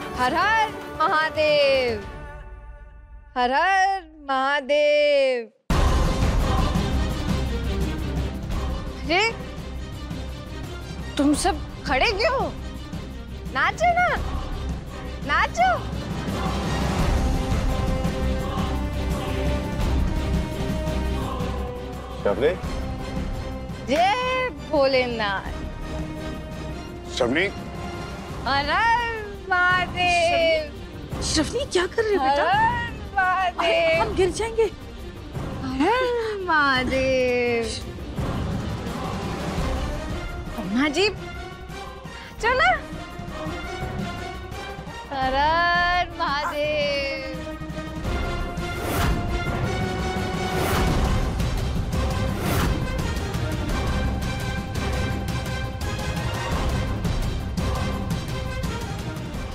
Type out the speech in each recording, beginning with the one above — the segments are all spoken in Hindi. हर हर महादेव, हर हर महादेव। अरे तुम सब खड़े क्यों? नाचो ना, नाचो। शबनी, जय भोलेनाथ। शबनी, हर हर महादेव। श्रवनी क्या कर रहे हो बेटा? हम गिर जाएंगे। महादेव, अम्मा जी चलो। हरण महादेव।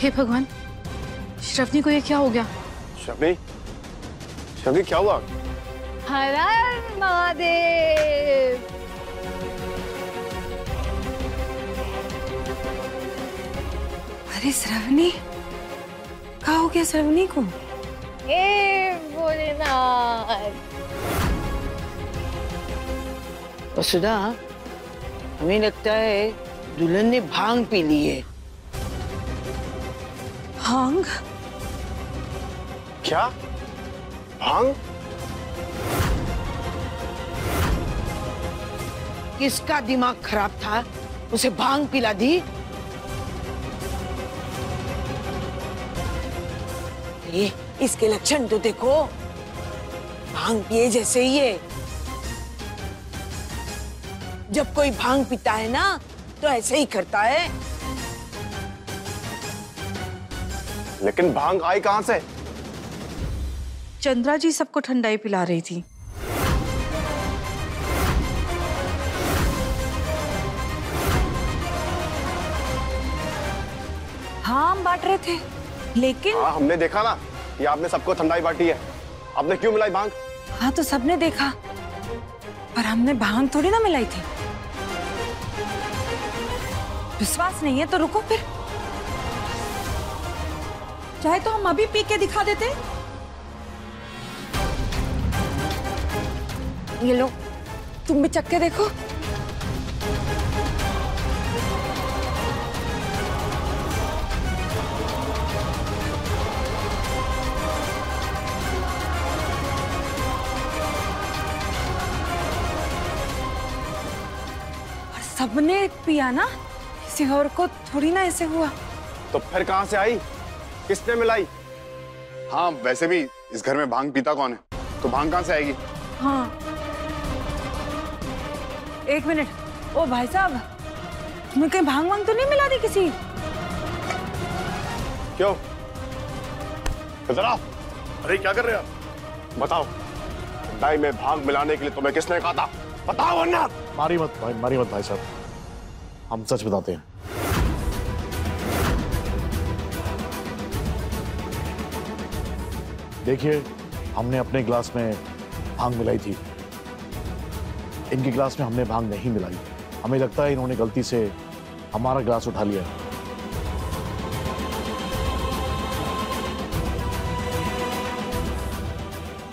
हे भगवान, श्रवनी को ये क्या हो गया? श्रवनी, श्रवनी क्या हुआ? हर हर महादेव। अरे श्रवनी, क्या हो गया श्रवनी को? हे भोलेनाथ। वसुधा, हमें लगता है दुल्हन ने भांग पी ली है। भांग? क्या भांग? किसका दिमाग खराब था, उसे भांग पिला दी? ये इसके लक्षण तो देखो, भांग पिए जैसे ही है। जब कोई भांग पीता है ना तो ऐसे ही करता है। लेकिन भांग आई कहां से? चंद्रा जी सबको ठंडाई पिला रही थी। हाँ, हम बांट रहे थे लेकिन। हाँ, हमने देखा ना। ये आपने सबको ठंडाई बांटी है, आपने क्यों मिलाई भांग? हाँ तो सबने देखा, पर हमने भांग थोड़ी ना मिलाई थी। विश्वास नहीं है तो रुको, फिर चाहे तो हम अभी पी के दिखा देते। ये लो, तुम भी चख के देखो। सबने पिया ना, किसी और को थोड़ी ना ऐसे हुआ। तो फिर कहाँ से आई, किसने मिलाई? हाँ वैसे भी इस घर में भांग पीता कौन है, तो भांग कहाँ से आएगी? हाँ एक मिनट, ओ भाई साहब, तुम्हें कहीं भांग वांग तो नहीं मिला दी किसी? क्यों? अरे क्या कर रहे हो आप? बताओ, दाई में भांग मिलाने के लिए तुम्हें किसने कहा था? बताओ वरना। मारी मत भाई साहब, हम सच बताते हैं। देखिए, हमने अपने ग्लास में भांग मिलाई थी, इनके ग्लास में हमने भांग नहीं मिलाई। हमें लगता है इन्होंने गलती से हमारा ग्लास उठा लिया।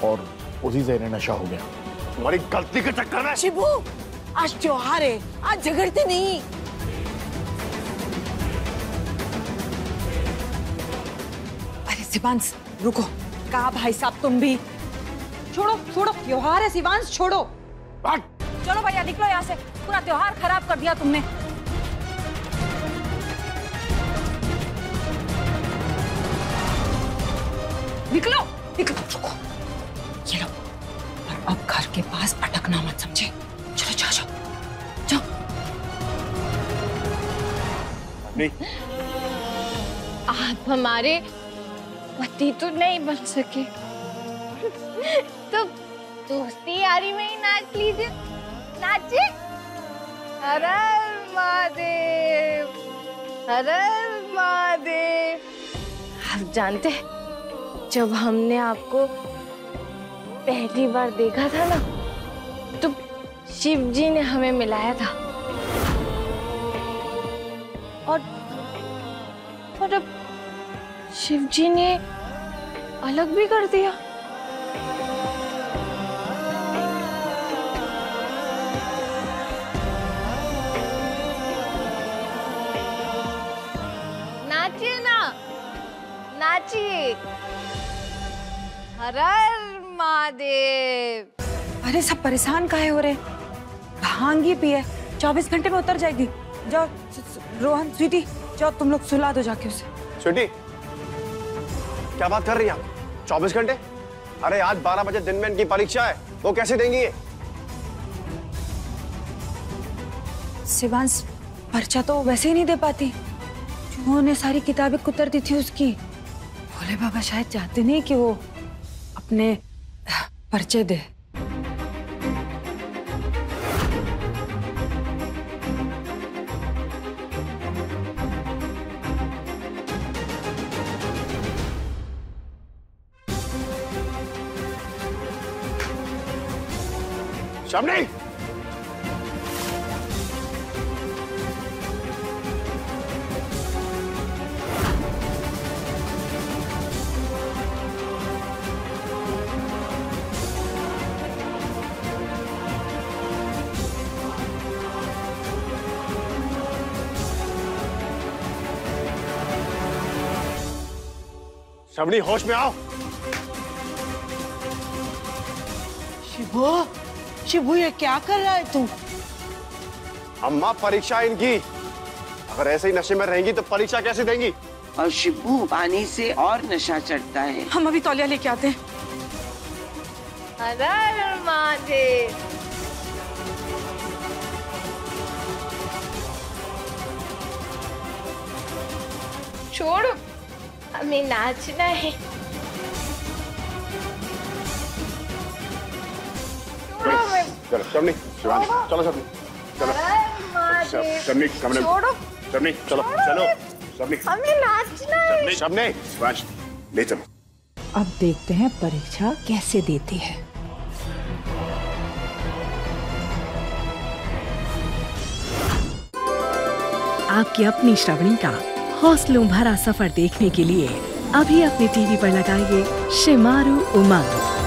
और उसी से इन्हें नशा हो गया। तुम्हारी गलती के चक्कर में। शिबू, आज त्योहार है, आज झगड़ते नहीं। अरे शिवांश रुको, कहा भाई साहब तुम भी? छोड़ो छोड़ो, त्योहार है शिवांश, छोड़ो। चलो भैया निकलो यहाँ से, पूरा त्योहार खराब कर दिया तुमने। निकलो निकलो, रुको। ये लो, और अब घर के पास अटकना मत, समझे? चलो जाओ जाओ जाओ। आप हमारे पति तो नहीं बन सके, तो दोस्ती यारी में ही नाच लीजिए, नाचे। हर हर महादेव, हर हर महादेव। आप जानते हैं, जब हमने आपको पहली बार देखा था ना, तो शिव जी ने हमें मिलाया था। और अब शिव जी ने अलग भी कर दिया। नाचिए ना, नाचिए। हर हर महादेव। अरे सब परेशान काहे हो रहे? भांग ही पिए, 24 घंटे में उतर जाएगी। जाओ रोहन, स्वीटी, जाओ तुम लोग सुला दो जाके उसे। स्वीटी क्या बात कर रही है आप? 24 घंटे? अरे आज 12 बजे दिन में इनकी परीक्षा है, वो कैसे देंगी ये? शिवांश पर्चा तो वैसे ही नहीं दे पाती। उन्होंने सारी किताबें कुतर दी थी उसकी। भोले बाबा शायद चाहते नहीं कि वो अपने पर्चे दे। सामने श्रावणी, होश में आओ। शिवो, शिवू ये क्या कर रहा है तू? अम्मा परीक्षा इनकी, अगर ऐसे ही नशे में रहेंगी तो परीक्षा कैसे देंगी? और शिवू, पानी से और नशा चढ़ता है। हम अभी तौलिया लेके आते हैं। छोड़, हमें नाचना है। चलो शर्मी, शिवांश चलो शर्मी, चलो शर्मी, शर्मी शर्मी, चलो चलो शर्मी, हमें नाचना है। शर्मी, शिवांश ले चलो। अब देखते हैं परीक्षा कैसे देती है। आपकी अपनी श्रवणी का हौसलों भरा सफर देखने के लिए अभी अपने टीवी पर लगाइए शेमारू उमंग।